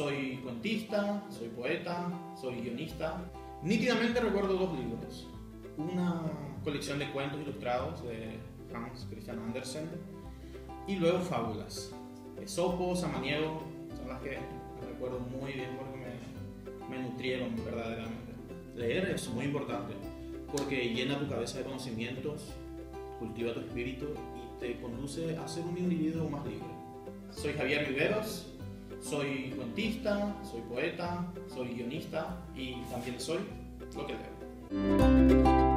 Soy cuentista, soy poeta, soy guionista. Nítidamente recuerdo dos libros. Una colección de cuentos ilustrados de Hans Christian Andersen y luego fábulas. Esopo, Samaniego, son las que recuerdo muy bien porque me nutrieron verdaderamente. Leer es muy importante porque llena tu cabeza de conocimientos, cultiva tu espíritu y te conduce a ser un individuo más libre. Soy Javier Viveros, soy cuentista, soy poeta, soy guionista y también soy lo que leo.